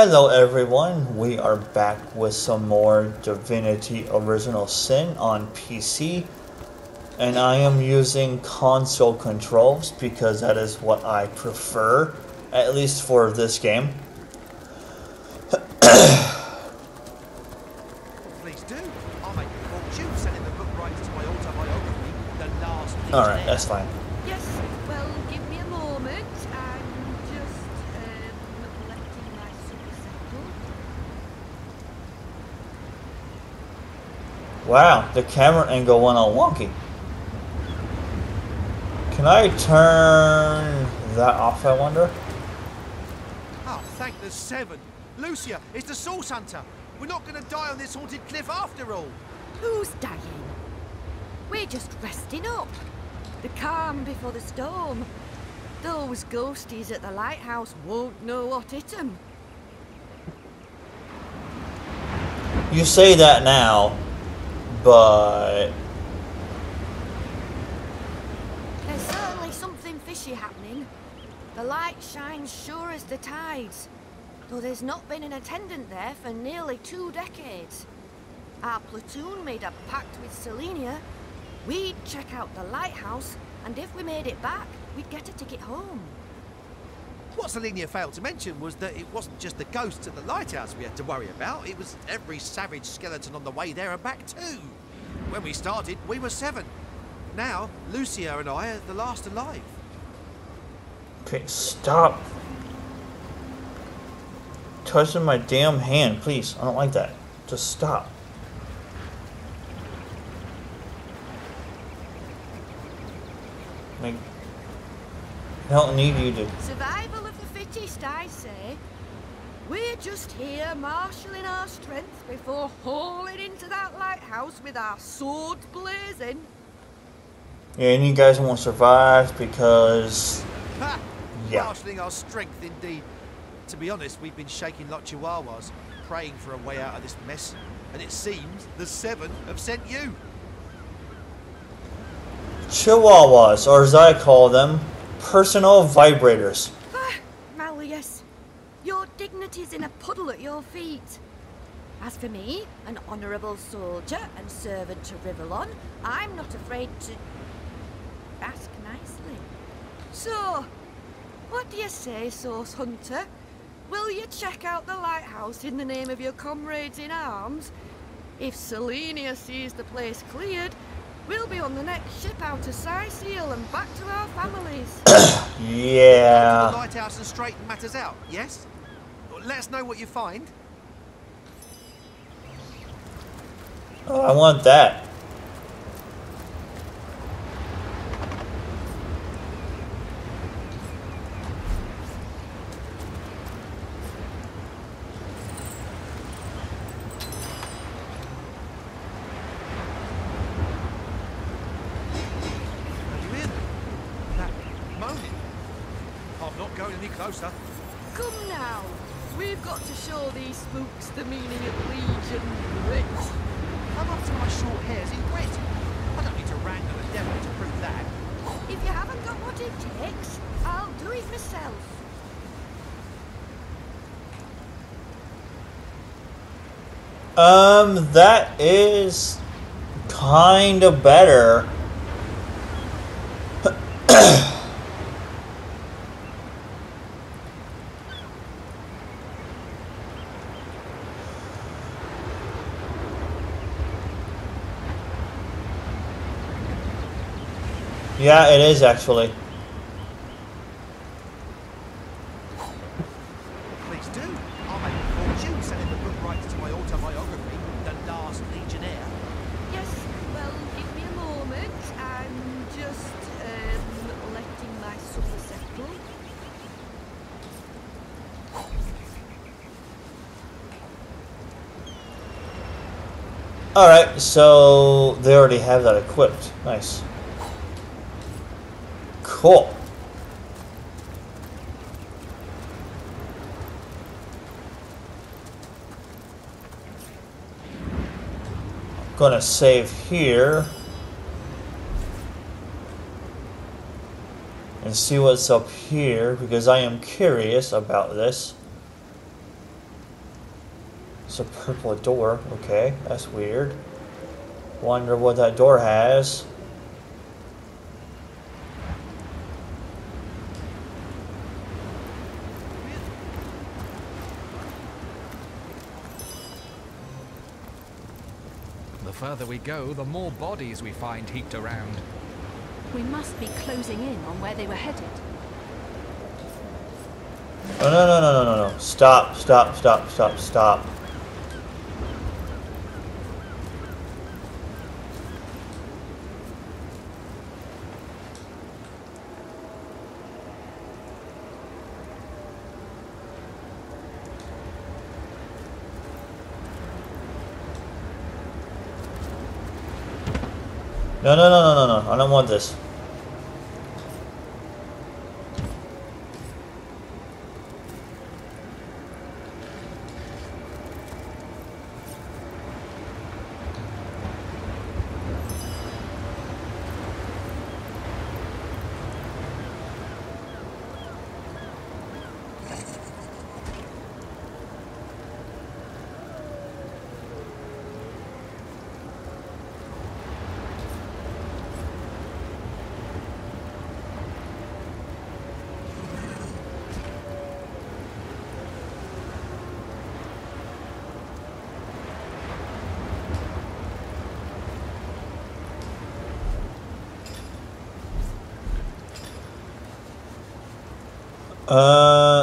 Hello everyone, we are back with some more Divinity Original Sin on PC, and I am using console controls because that is what I prefer, at least for this game. Please do. I'll make a fortune sending the book rights to my autobiography, The Last Legion. Alright, that's fine. Yes, well, give me a moment. Wow, the camera angle went all wonky. Can I turn that off, I wonder? Oh, thank the seven. Lucia, it's the source hunter. We're not going to die on this haunted cliff after all. Who's dying? We're just resting up. The calm before the storm. Those ghosties at the lighthouse won't know what hit them. You say that now. But there's certainly something fishy happening. The light shines sure as the tides, though there's not been an attendant there for nearly 2 decades. Our platoon made a pact with Selenia. We'd check out the lighthouse, and if we made it back, we'd get a ticket home. What Selenia failed to mention was that it wasn't just the ghosts at the lighthouse we had to worry about, it was every savage skeleton on the way there and back too. When we started, we were 7. Now, Lucia and I are the last alive. Okay, stop. Touching my damn hand, please. I don't like that. Just stop. Like, I don't need you to. Survival of the fittest, I say. We're just here marshalling our strength before hauling into that lighthouse with our sword blazing. Yeah, and you guys won't survive because. Ha! Yeah. Marshalling our strength, indeed. To be honest, we've been shaking like chihuahuas, praying for a way out of this mess, and it seems the seven have sent you. Chihuahuas, or as I call them, personal vibrators. Ah, Malleus, your dignity's in a puddle at your feet. As for me, an honourable soldier and servant to Rivalon, I'm not afraid to ask nicely. So, what do you say, Source Hunter? Will you check out the lighthouse in the name of your comrades in arms? If Selenia sees the place cleared, we'll be on the next ship out to Seal and back to our families. Yeah. Go to the lighthouse and straighten matters out, yes? Let us know what you find. Oh, I want that. Come now, we've got to show these spooks the meaning of Legion Daring Do. I'm up to my short hairs in grit. I don't need to wrangle the devil to prove that. If you haven't got what it takes, I'll do it myself. That is kind of better. Yeah, it is actually. Please do. I'll make a fortune selling the book rights to my autobiography, The Last Legionnaire. Yes, well, give me a moment. I'm just letting my supper settle. Alright, so they already have that equipped. Nice. Cool. Gonna save here and see what's up here because I am curious about this. It's a purple door. Okay, that's weird. Wonder what that door has. The further we go, the more bodies we find heaped around. We must be closing in on where they were headed. Oh, no, no, no, no, no, no. Stop, stop, stop, stop, stop. No, no, no, no, no, no. I don't want this.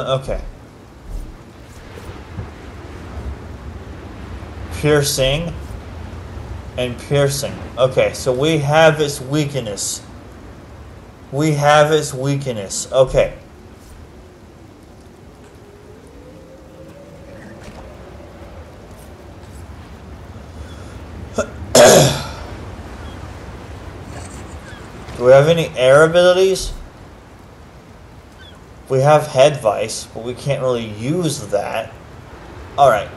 Okay. Piercing and piercing. Okay, so we have its weakness. We have its weakness. Okay. Do we have any air abilities? We have head vice, but we can't really use that. Alright.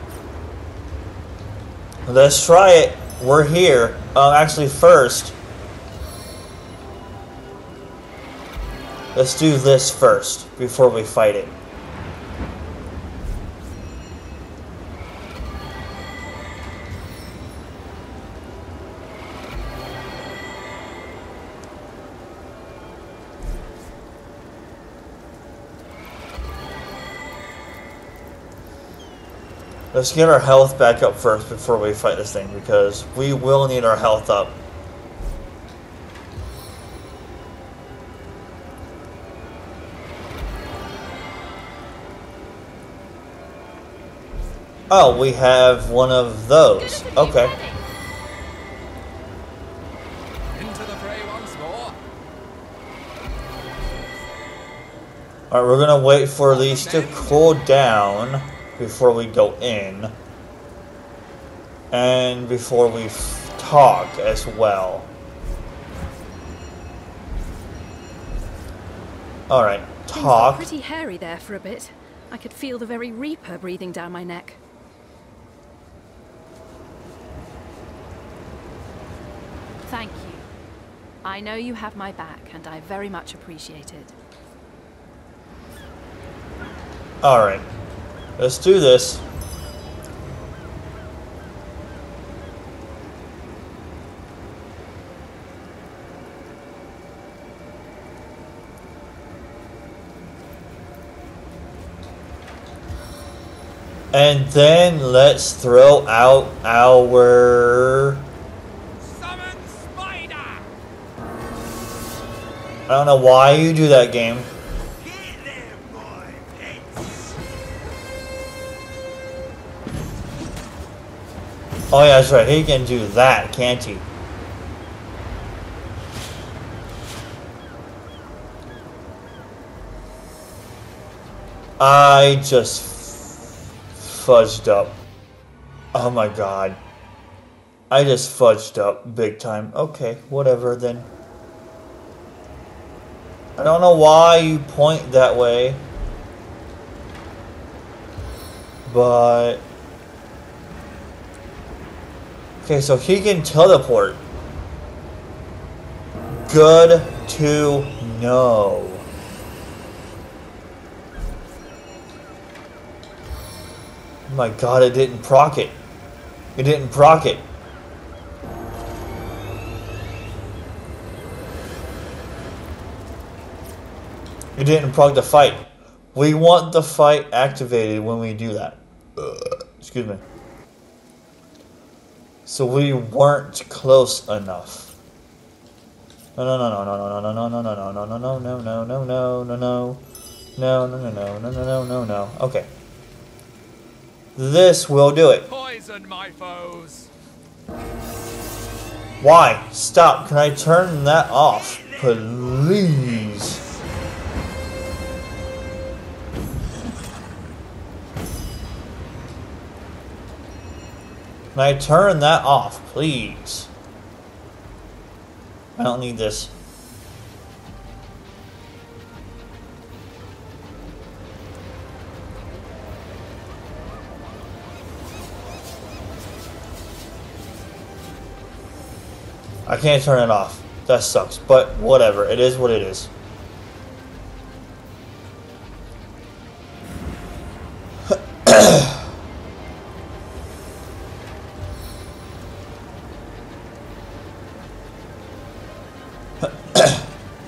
Let's try it. We're here. Actually, first. Let's do this first, before we fight it. Let's get our health back up first before we fight this thing, because we will need our health up. Oh, we have one of those. Okay. Into the fray once more. Alright, we're gonna wait for Elise to cool down before we go in, and before we talk as well. All right, talk. Pretty hairy there for a bit. I could feel the very Reaper breathing down my neck. Thank you. I know you have my back, and I very much appreciate it. All right. Let's do this. And then let's throw out our... Summon Spider! I don't know why you do that, game. Oh yeah, that's right, he can do that, can't he? I just fudged up. Oh my god. I just fudged up big time. Okay, whatever then. I don't know why you point that way. But... okay, so he can teleport. Good to know. My god, it didn't proc it. It didn't proc it. It didn't proc the fight. We want the fight activated when we do that. Excuse me. So we weren't close enough. No. Okay. This will do it. Poison my foes. Why? Stop. Can I turn that off? Please. Can I turn that off, please? I don't need this. I can't turn it off. That sucks, but whatever. It is what it is.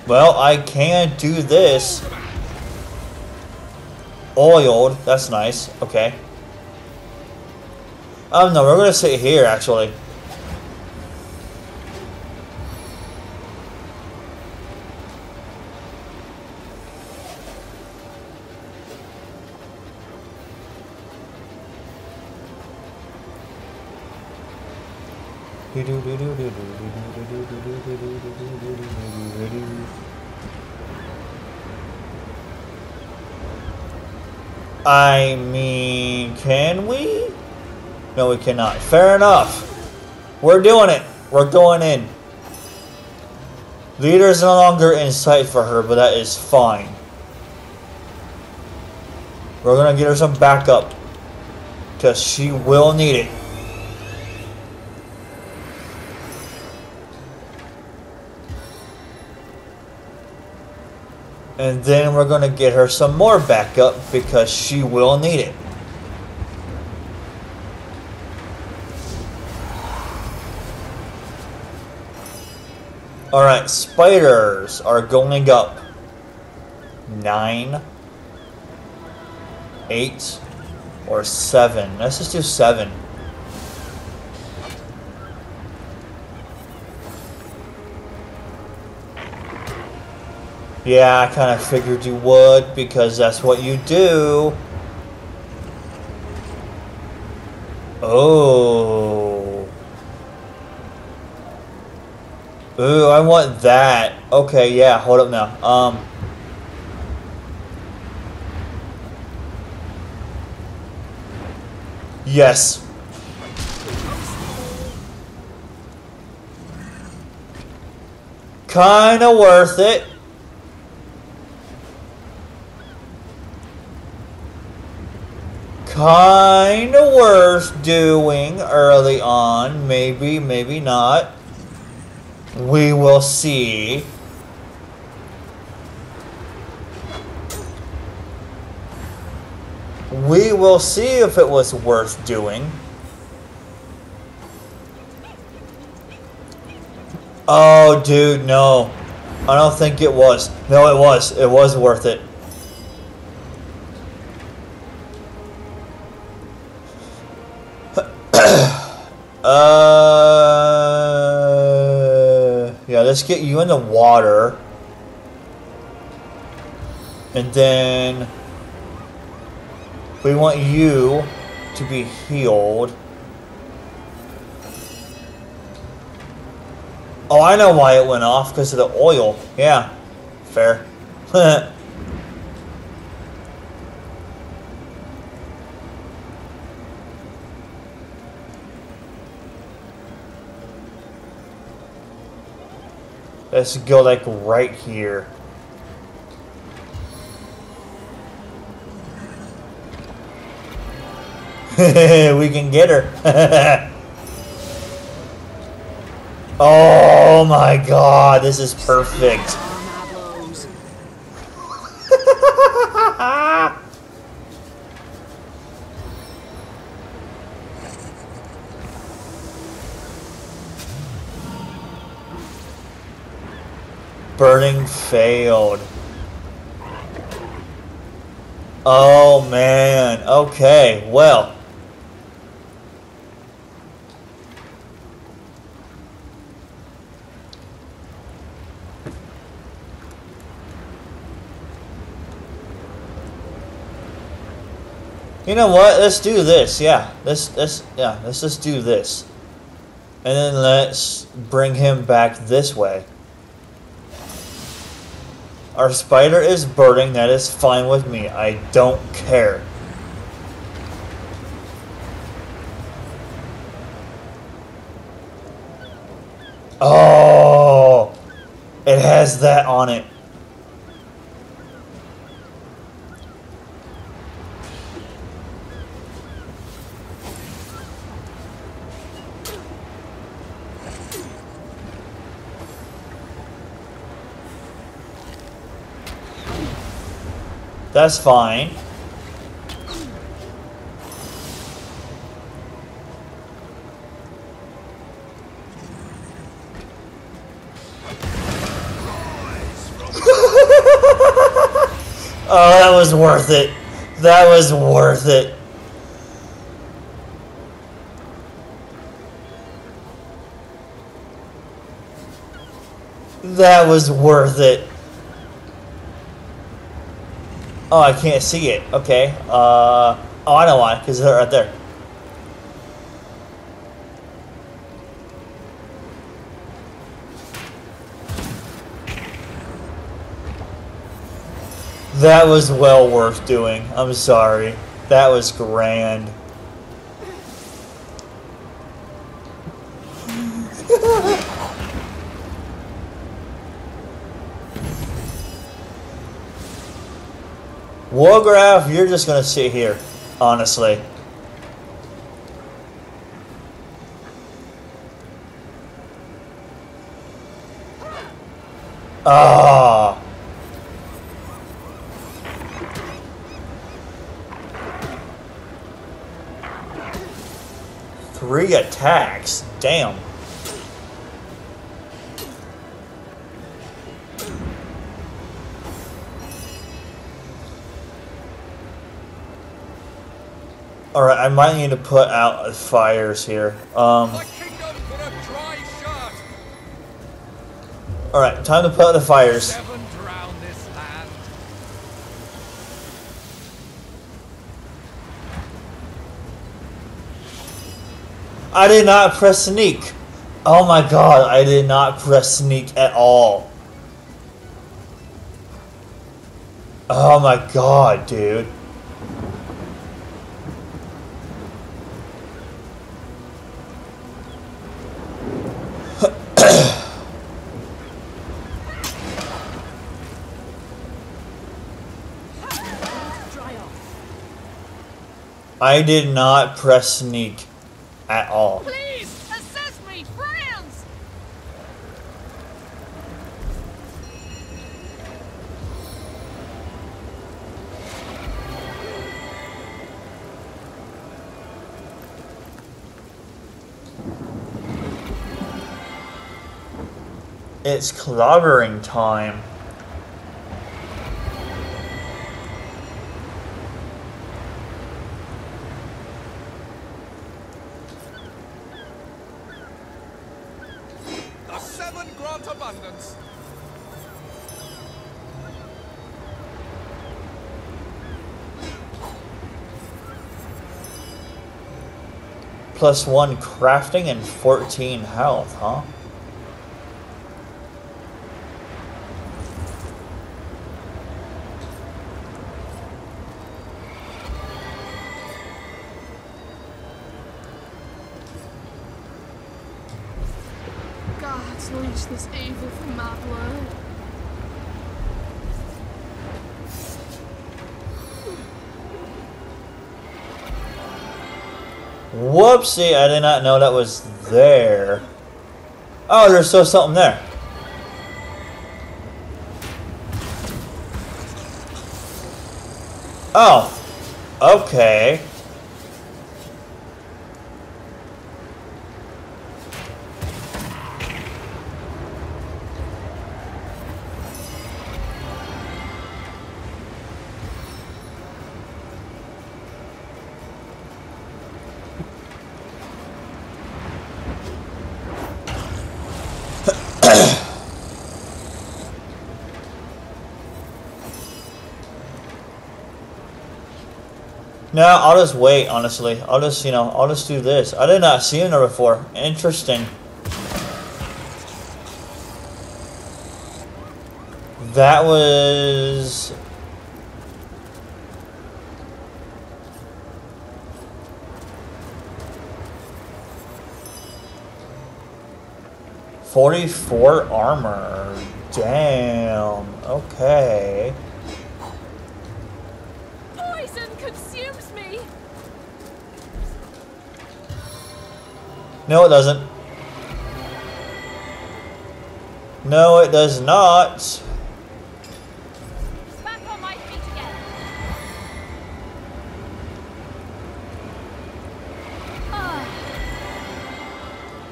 Well, I can do this. Oiled. That's nice. Okay. Oh no, we're gonna sit here actually. I mean, can we? No, we cannot. Fair enough. We're doing it. We're going in. Leader's no longer in sight for her, but that is fine. We're gonna get her some backup, 'cause she will need it. And then we're going to get her some more backup because she will need it. Alright, spiders are going up. 9, 8, or 7. Let's just do 7. Yeah, I kind of figured you would, because that's what you do. Oh. Ooh, I want that. Okay, yeah, hold up now. Yes. Kind of worth it. Kind of worth doing early on. Maybe, maybe not. We will see. We will see if it was worth doing. Oh, dude, no. I don't think it was. No, it was. It was worth it. Yeah, let's get you in the water. And then we want you to be healed. Oh, I know why it went off, because of the oil. Yeah, fair. Let's go, like, right here. We can get her. Oh, my God. This is perfect. burning failed. Oh man, okay, well. You know what? Let's do this. Yeah. Let's just do this. And then let's bring him back this way. Our spider is burning. That is fine with me. I don't care. Oh, it has that on it. That's fine. Oh, that was worth it. That was worth it. That was worth it. Oh, I can't see it. Okay. Oh, I know why. Because they're right there. That was well worth doing. I'm sorry. That was grand. Wolgraff, you're just gonna sit here, honestly. Ah. Three attacks, damn. Alright, I might need to put out fires here. Alright, time to put out the fires. I did not press sneak. Oh my god, I did not press sneak at all. Oh my god, dude. I did not press sneak at all. Please assist me, friends. It's clobbering time. Plus 1 crafting and 14 health, huh? God's launched this evil from my blood. Whoopsie, I did not know that was there. Oh, there's still something there. Oh, okay. No, I'll just wait, honestly. I'll just, you know, I'll just do this. I did not see him there before. Interesting. That was... .44 armor. Damn. Okay. Poison consumes me. No, it doesn't. No, it does not. Back on my feet again.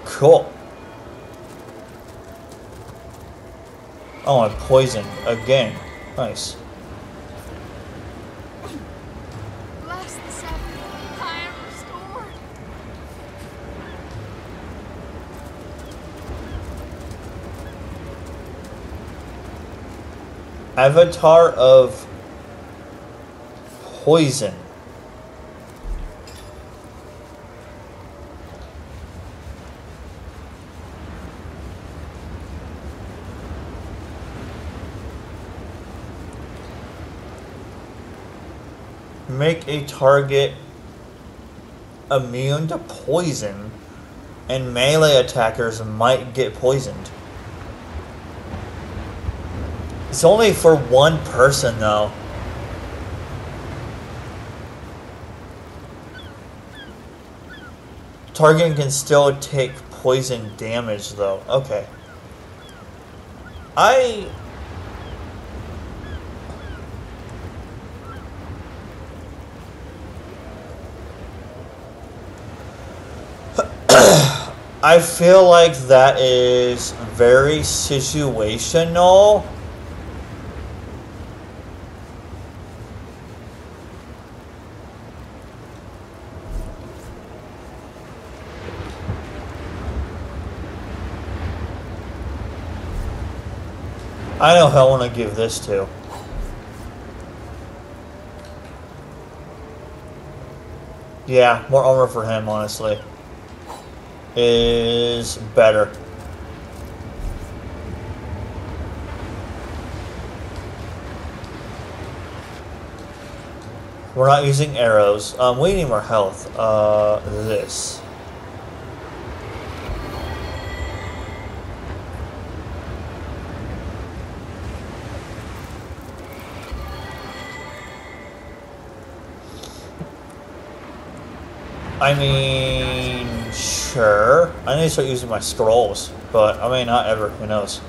Cool. Oh, I'm poisoned again. Nice. Bless the Sabbath. I am restored. Avatar of Poison. Make a target immune to poison, and melee attackers might get poisoned. It's only for one person, though. Target can still take poison damage, though. Okay. I feel like that is very situational. I know who I want to give this to. Yeah, more armor for him, honestly. Is better. We're not using arrows. We need more health. This. I mean... Sure. I need to start using my scrolls, but I may not ever. Who knows?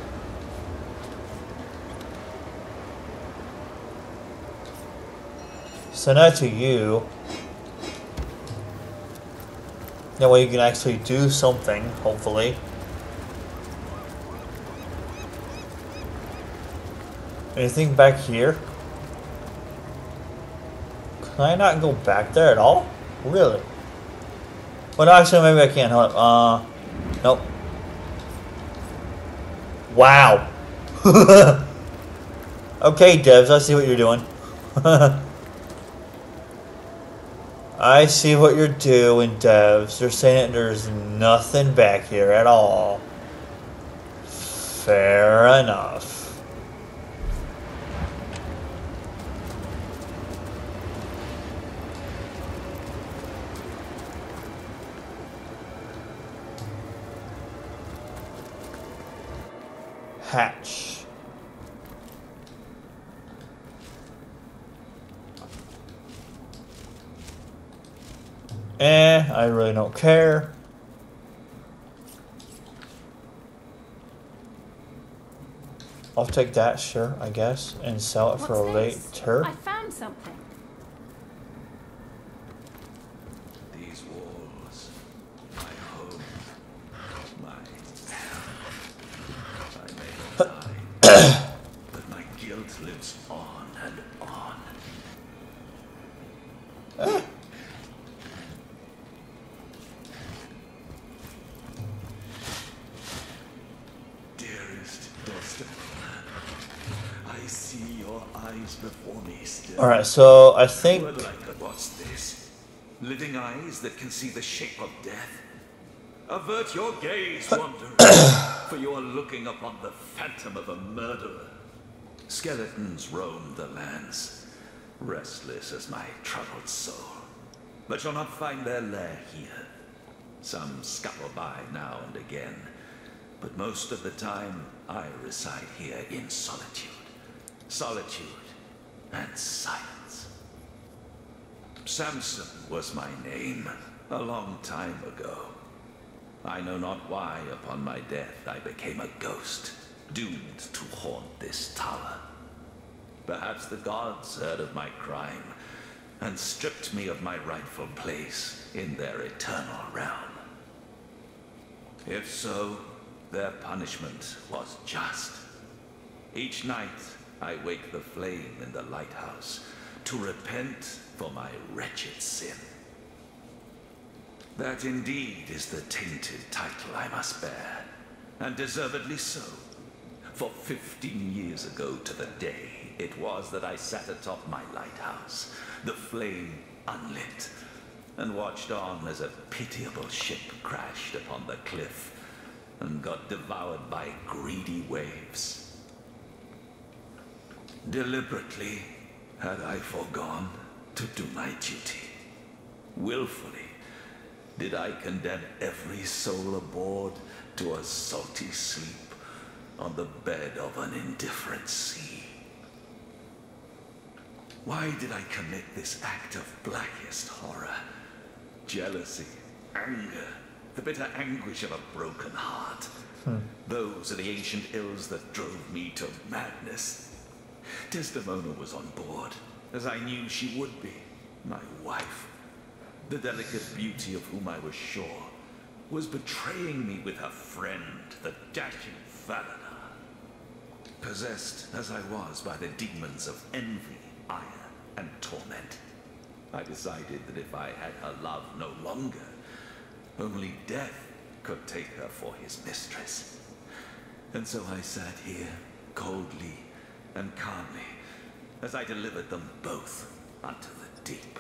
So now to you. That way you can actually do something, hopefully. Anything back here? Can I not go back there at all? Really? Well, actually, maybe I can. Hold up. Nope. Wow. Okay, devs, I see what you're doing. I see what you're doing, devs. You're saying that there's nothing back here at all. Fair enough. Hatch. Eh, I really don't care. I'll take that, sure, I guess, and sell it for later. I found something. These walls, my home, my but my guilt lives on and on. Dearest Desdemona, I see your eyes before me still. Alright, so I think... What's this? Living eyes that can see the shape of death? Avert your gaze, wanderer, for you are looking upon the phantom of a murderer. Skeletons roam the lands, restless as my troubled soul. But you'll not find their lair here. Some scuttle by now and again, but most of the time I reside here in solitude. Solitude and silence. Samson was my name a long time ago. I know not why upon my death I became a ghost, doomed to haunt this tower. Perhaps the gods heard of my crime and stripped me of my rightful place in their eternal realm. If so, their punishment was just. Each night I wake the flame in the lighthouse to repent for my wretched sin. That indeed is the tainted title I must bear, and deservedly so. For 15 years ago to the day, it was that I sat atop my lighthouse, the flame unlit, and watched on as a pitiable ship crashed upon the cliff and got devoured by greedy waves. Deliberately had I forgone to do my duty. Willfully did I condemn every soul aboard to a salty sleep on the bed of an indifferent sea. Why did I commit this act of blackest horror? Jealousy, anger, the bitter anguish of a broken heart. Those are the ancient ills that drove me to madness. Desdemona was on board, as I knew she would be, my wife. The delicate beauty of whom I was sure was betraying me with her friend, the dashing Falaner. Possessed as I was by the demons of envy, ire, and torment, I decided that if I had her love no longer, only death could take her for his mistress. And so I sat here, coldly, and calmly, as I delivered them both unto the deep.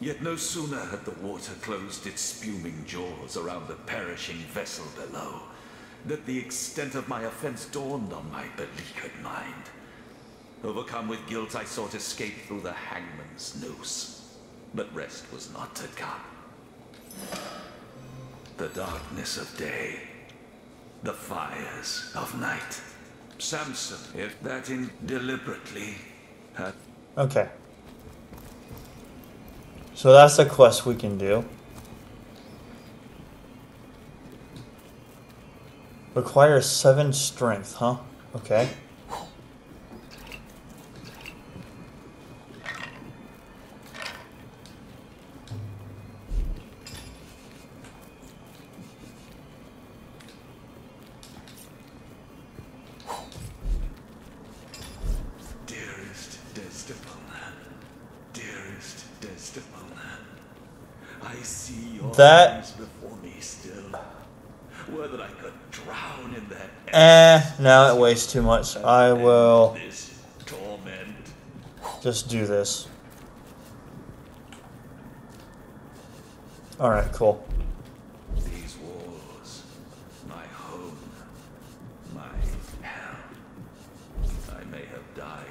Yet no sooner had the water closed its spuming jaws around the perishing vessel below, that the extent of my offense dawned on my beleaguered mind. Overcome with guilt, I sought escape through the hangman's noose, but rest was not to come. The darkness of day, the fires of night. Samson, if that in deliberately had... Okay. So that's a quest we can do. Requires 7 strength, huh? Okay. That before me still. Whether I could drown in that now it weighs too much. I will just do this. Alright, cool. These walls, my home, my hell. I may have died,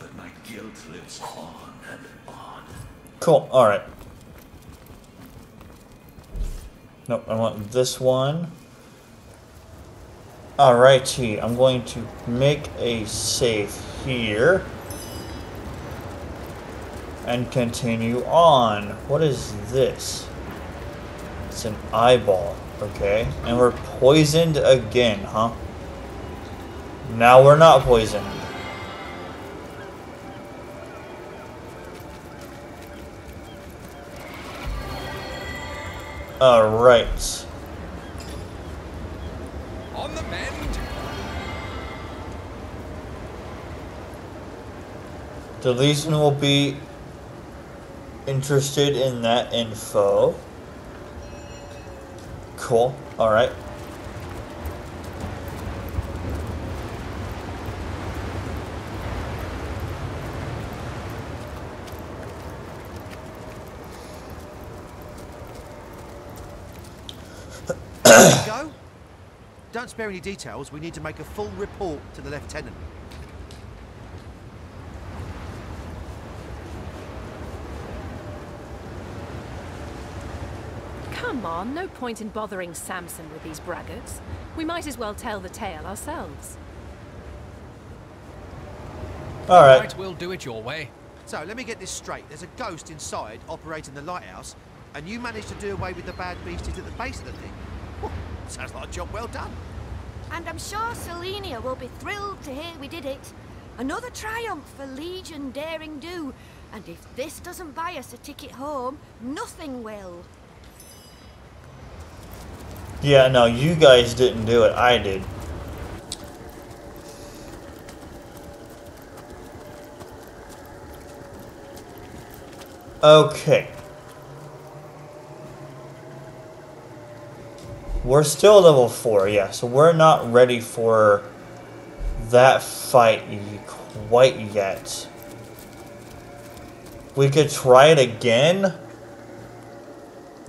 but my guilt lives on and on. Cool, alright. Nope, I want this one. Alrighty, I'm going to make a save here. And continue on. What is this? It's an eyeball, okay. And we're poisoned again, huh? Now we're not poisoned. Alright. On the mend. Deleason will be interested in that info. Cool. Alright. Go? Don't spare any details. We need to make a full report to the lieutenant. Come on, no point in bothering Samson with these braggarts. We might as well tell the tale ourselves. Alright. Right, we'll do it your way. So, let me get this straight. There's a ghost inside operating the lighthouse, and you managed to do away with the bad beasties at the base of the thing. Whew, sounds like a job well done. And I'm sure Selenia will be thrilled to hear we did it. Another triumph for Legion Daring Do. And if this doesn't buy us a ticket home, nothing will. Yeah, no, you guys didn't do it. I did. Okay. We're still level 4, yeah, so we're not ready for that fight quite yet. We could try it again,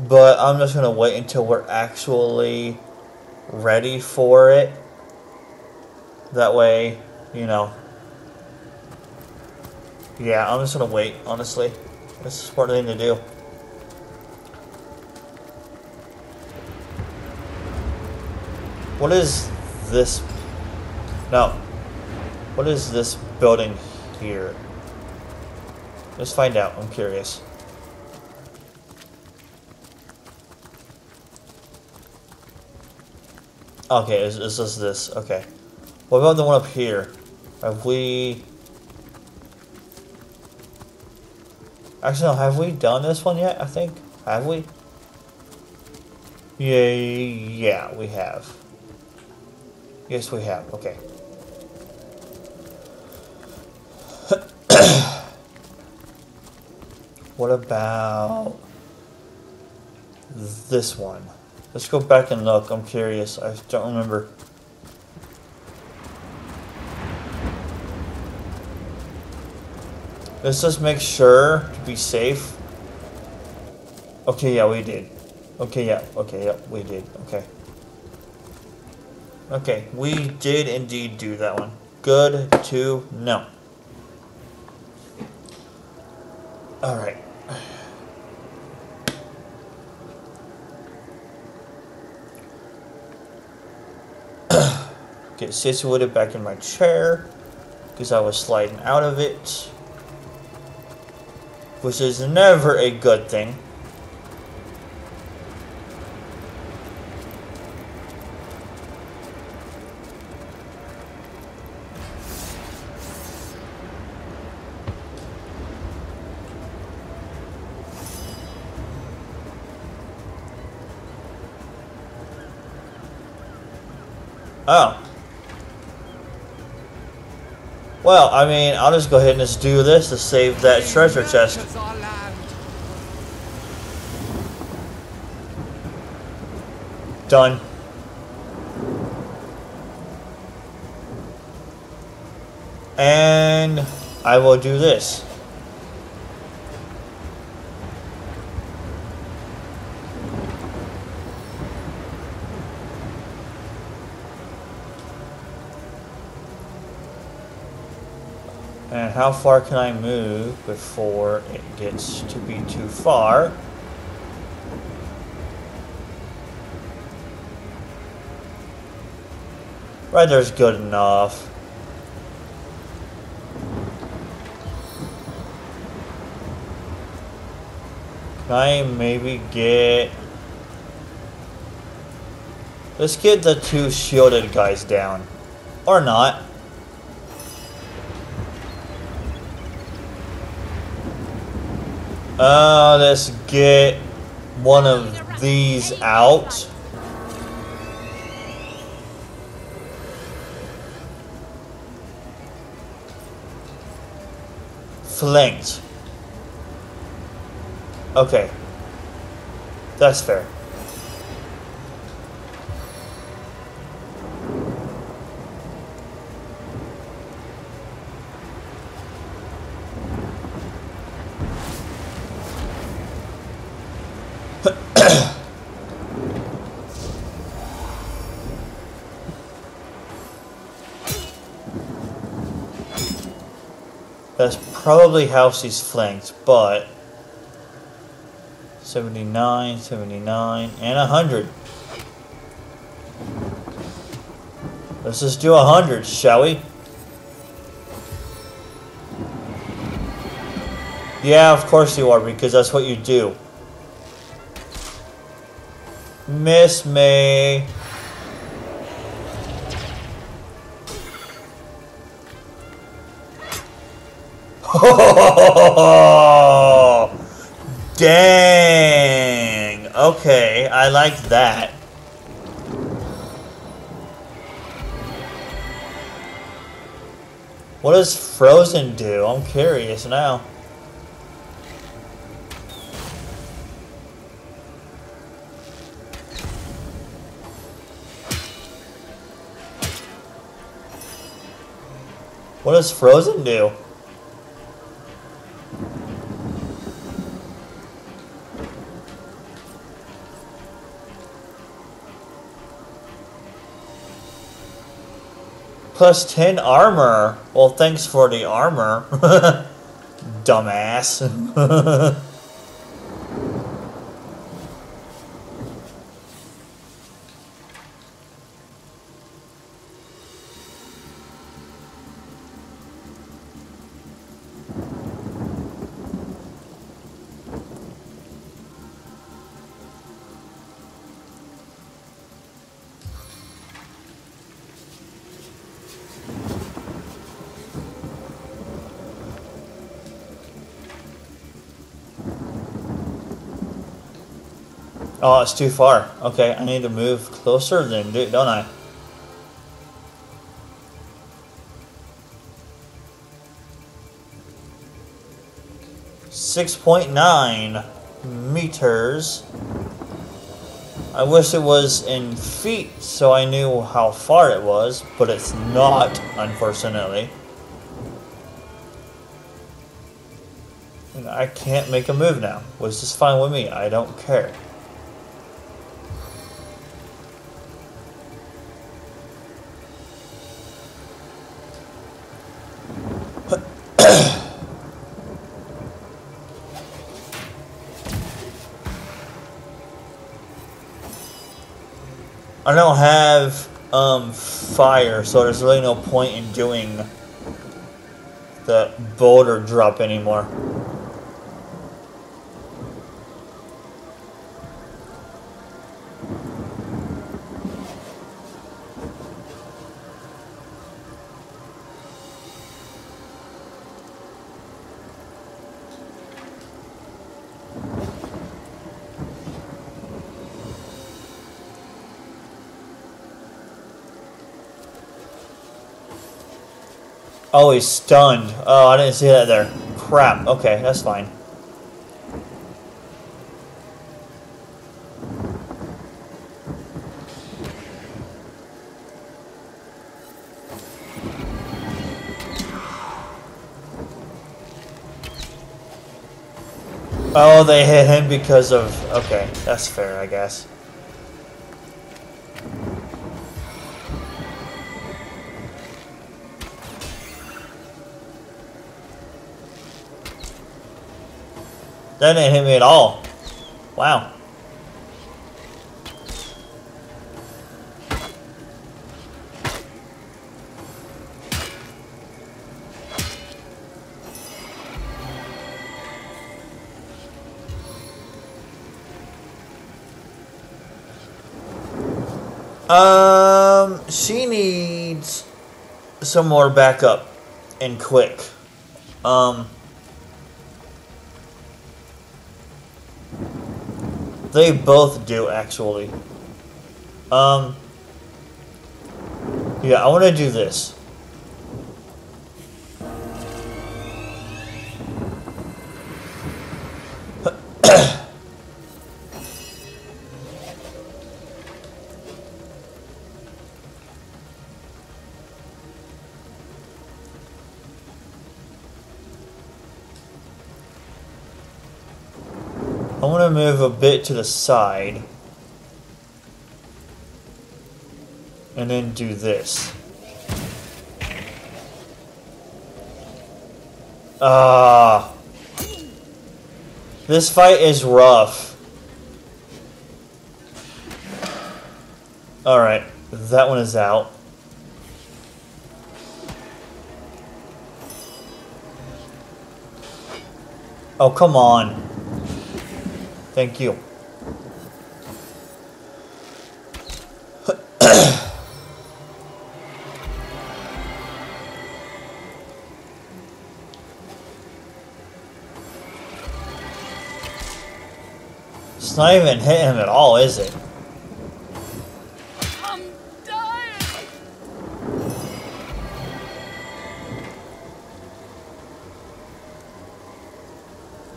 but I'm just going to wait until we're actually ready for it. That way, you know. Yeah, I'm just going to wait, honestly. That's a smart thing to do. What is this? No. What is this building here? Let's find out. I'm curious. Okay, it's just this. Okay. What about the one up here? Have we... Actually, no, have we done this one yet, I think? Have we? Yeah, yeah, we have. Yes, we have. Okay. What about this one? Let's go back and look. I'm curious. I don't remember. Let's just make sure to be safe. Okay, yeah, we did. Okay, yeah, okay, yeah, we did. Okay. Okay, we did indeed do that one. Good to know. Alright. Get situated back in my chair, because I was sliding out of it. Which is never a good thing. Oh. Well, I mean, I'll just go ahead and just do this to save that treasure chest. Done. And I will do this. And how far can I move before it gets to be too far? Right there's good enough. Can I maybe get... Let's get the two shielded guys down. Or not. Let's get one of these out. Flanked. Okay. That's fair. That's probably how she's flanked, but 79, 79, and 100. Let's just do 100, shall we? Yeah, of course you are, because that's what you do. Miss me. Dang. Okay, I like that. What does Frozen do? I'm curious now. What does Frozen do? Plus 10 armor. Well, thanks for the armor. Dumbass. Oh, it's too far. Okay, I need to move closer then, don't I? .9 meters. I wish it was in feet so I knew how far it was, but it's not, unfortunately. And I can't make a move now, which is fine with me. I don't care. I don't have fire, so there's really no point in doing the boulder drop anymore. Oh, he's stunned. Oh, I didn't see that there. Crap. Okay, that's fine. Oh, they hit him because of... Okay, that's fair, I guess. That didn't hit me at all. Wow. She needs some more backup and quick. They both do, actually. Yeah, I want to do this. I want to move a bit to the side and then do this. This fight is rough. Alright, that one is out. Oh, come on. Thank you. It's not even hitting him at all, is it? I'm dying.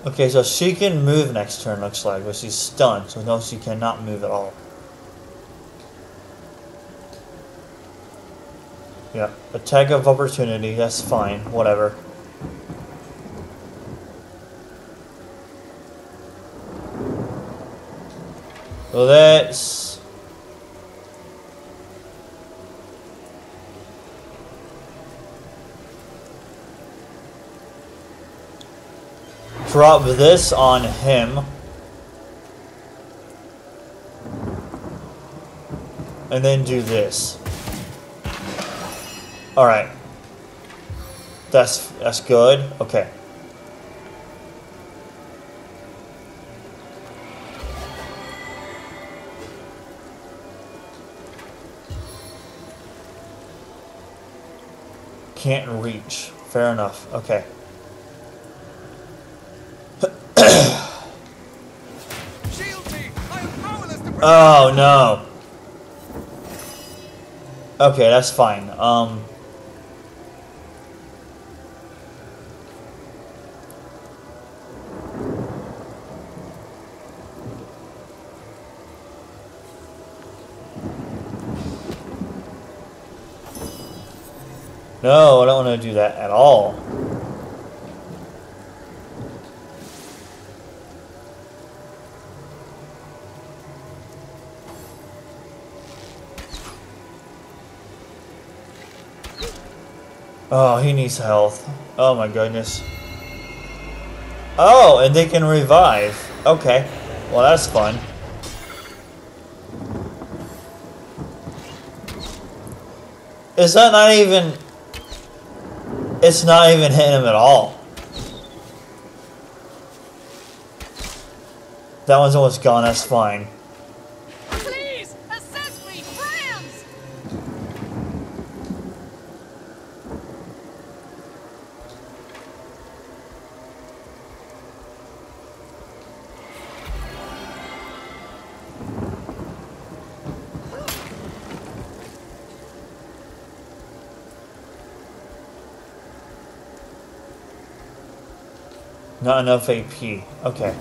Okay, so she can move next turn, looks like, but she's stunned, so no, she cannot move at all. Yeah, attack of opportunity, that's fine, whatever. So that's... drop this on him. And then do this. Alright. That's good. Okay. Can't reach. Fair enough. Okay. Oh no. Okay, that's fine. No, I don't want to do that at all. Oh, he needs health. Oh my goodness. Oh, and they can revive. Okay. Well, that's fun. Is that not even... it's not even hitting him at all. That one's almost gone, that's fine. Please assist me, friends. Not enough AP. Okay.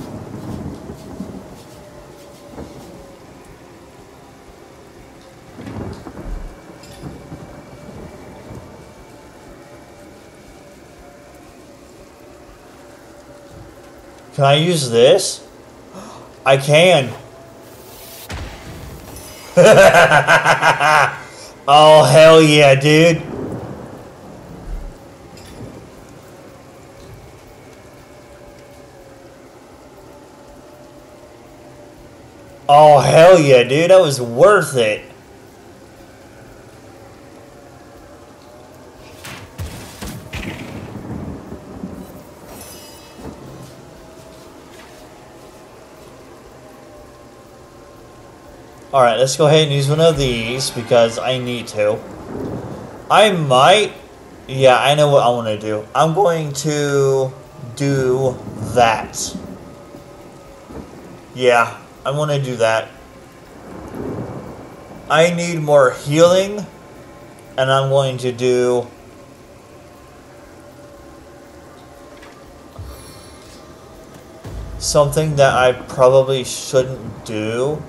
Can I use this? I can. Oh, hell yeah, dude. Oh, hell yeah, dude. That was worth it. Alright, let's go ahead and use one of these because I need to. I might... yeah, I know what I want to do. I'm going to do that. Yeah. I want to do that. I need more healing, and I'm going to do... something that I probably shouldn't do.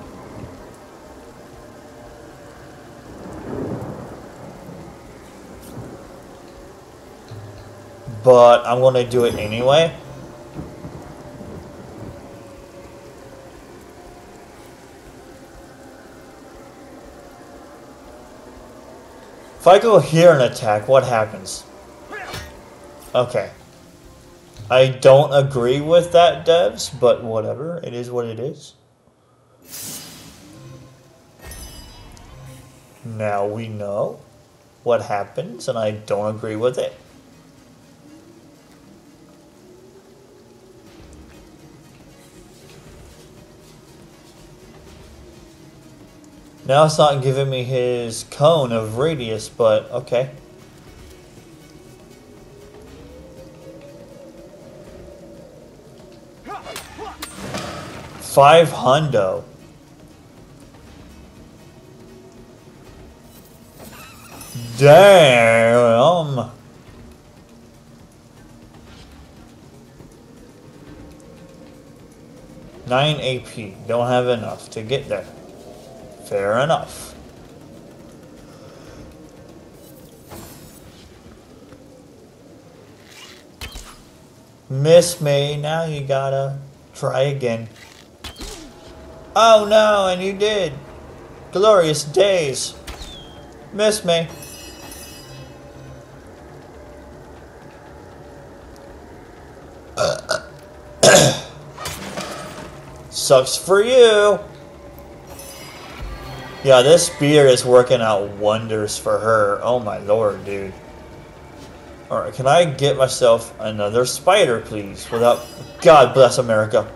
But I'm going to do it anyway. If I go here and attack, what happens? Okay. I don't agree with that, devs, but whatever. It is what it is. Now we know what happens, and I don't agree with it. Now it's not giving me his cone of radius, but okay. $500. Damn. $9 AP. Don't have enough to get there. Fair enough. Miss me. Now you gotta try again. Oh no, and you did. Glorious days. Miss me. Sucks for you. Yeah, this spear is working out wonders for her. Oh my lord, dude. Alright, can I get myself another spider, please? Without... God bless America.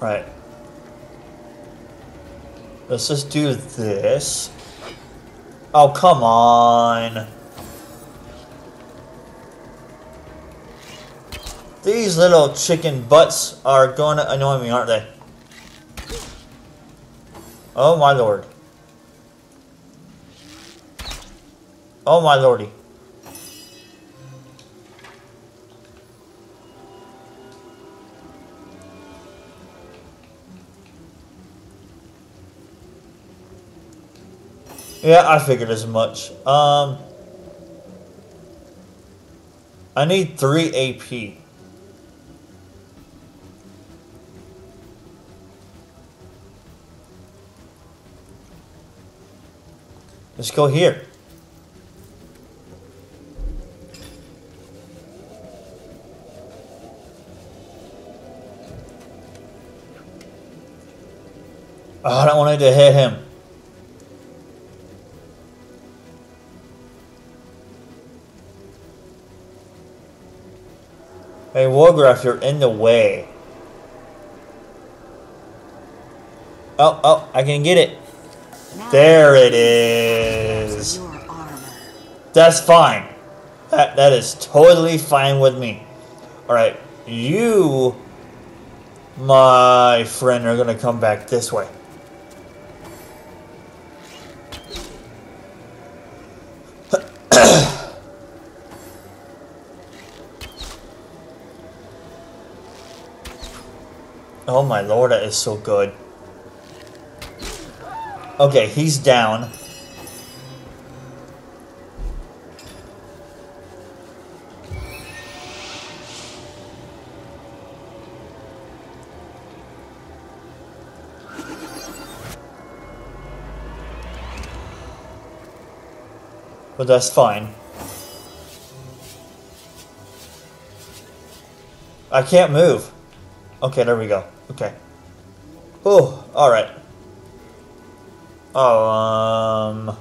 Right. Let's just do this. Oh, come on. These little chicken butts are going to annoy me, aren't they? Oh, my lord. Oh, my lordy. Yeah, I figured as much. I need 3 AP. Let's go here. Oh, I don't want to hit him. Hey, Wolgraff, you're in the way. Oh, oh, I can get it. There it is. That's fine. That is totally fine with me. Alright, you, my friend, are going to come back this way. Oh my lord, that is so good. Okay, he's down. But that's fine. I can't move. Okay, there we go. Okay. Oh, alright. Oh,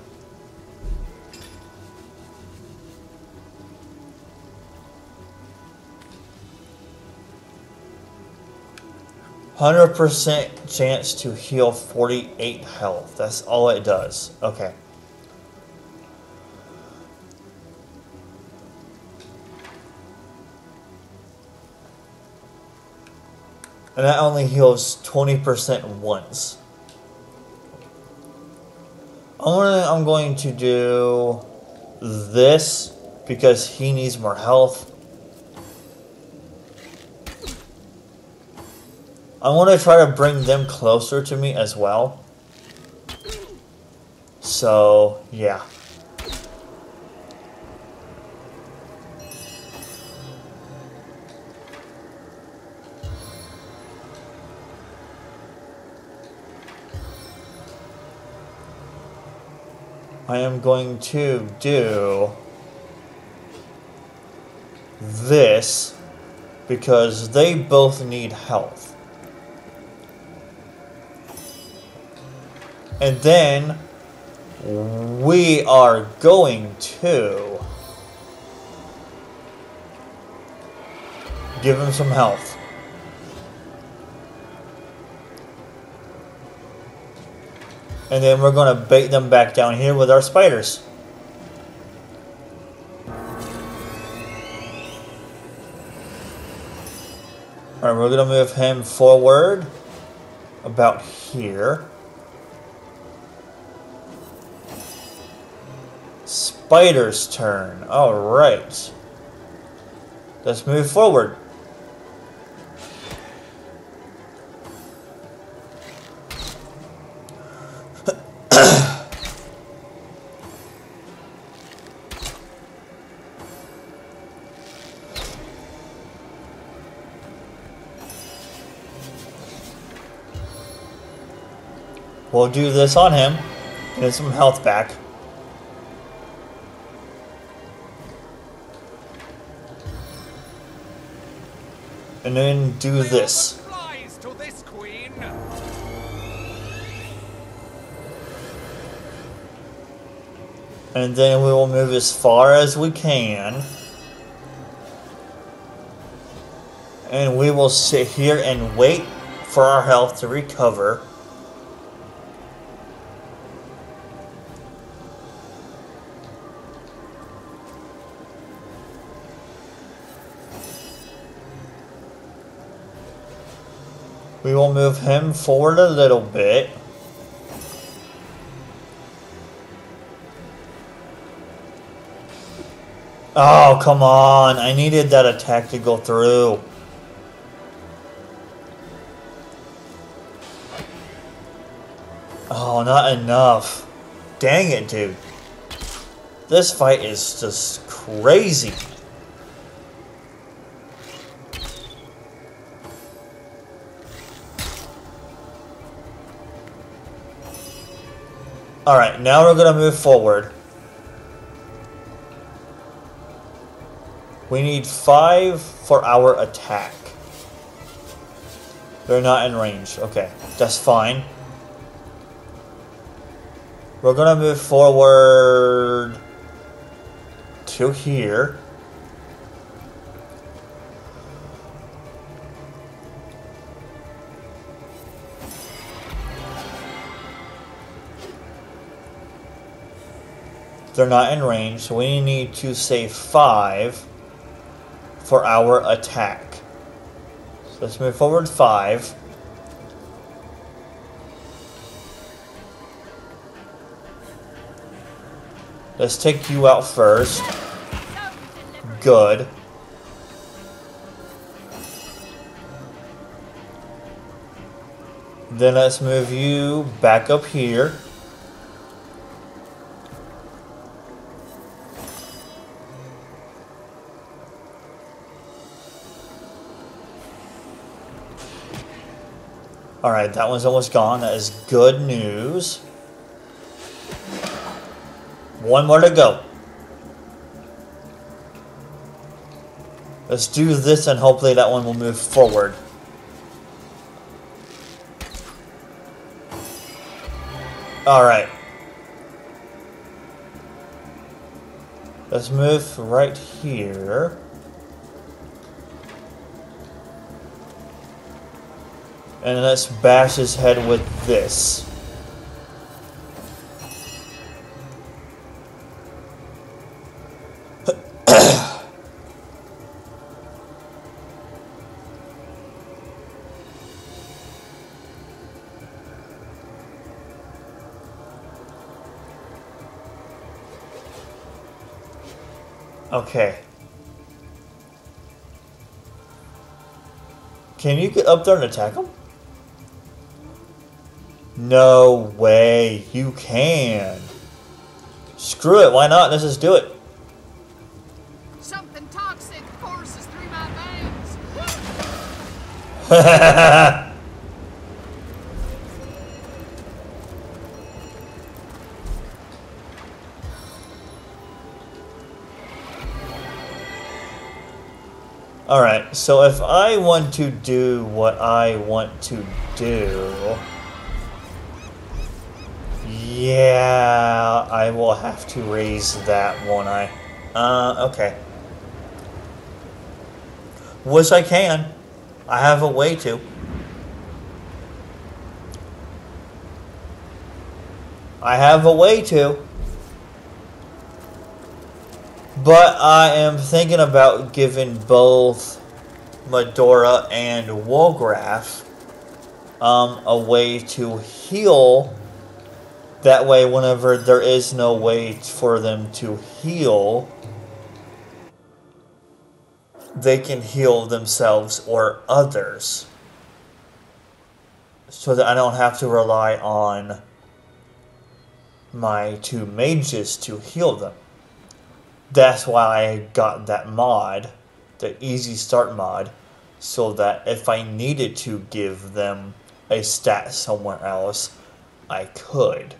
...100% chance to heal 48 health. That's all it does. Okay. And that only heals 20% once. I'm going to do this because he needs more health. I want to try to bring them closer to me as well. So, yeah. I am going to do this because they both need health. And then we are going to give him some health. And then we're going to bait them back down here with our spiders. Alright, we're going to move him forward about here. Spider's turn. Alright. Let's move forward. We'll do this on him. Get some health back. And then do this. And then we will move as far as we can. And we will sit here and wait for our health to recover. We will move him forward a little bit. Oh, come on. I needed that attack to go through. Oh, not enough. Dang it, dude. This fight is just crazy. Alright, now we're going to move forward. We need 5 for our attack. They're not in range. Okay, that's fine. We're going to move forward to here. They're not in range, so we need to save 5 for our attack. So let's move forward 5. Let's take you out first. Good. Then let's move you back up here. Alright, that one's almost gone. That is good news. One more to go. Let's do this and hopefully that one will move forward. Alright. Let's move right here. And let's bash his head with this. Okay. Can you get up there and attack him? No way, you can. Screw it, why not? Let's just do it. Something toxic courses through my veins. Alright, so if I want to do what I want to do, yeah, I will have to raise that, won't I? Okay. Which I can. I have a way to. I have a way to. But I am thinking about giving both Medora and Wolgraff a way to heal. That way, whenever there is no way for them to heal, they can heal themselves or others. So that I don't have to rely on my two mages to heal them. That's why I got that mod, the easy start mod, so that if I needed to give them a stat somewhere else, I could.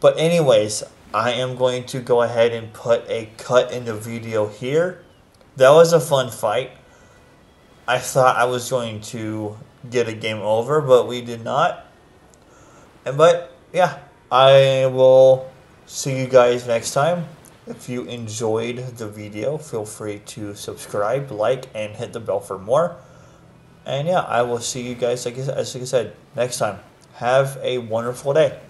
But anyways, I am going to go ahead and put a cut in the video here. That was a fun fight. I thought I was going to get a game over, but we did not. But yeah, I will see you guys next time. If you enjoyed the video, feel free to subscribe, like, and hit the bell for more. And yeah, I will see you guys, like I said, next time. Have a wonderful day.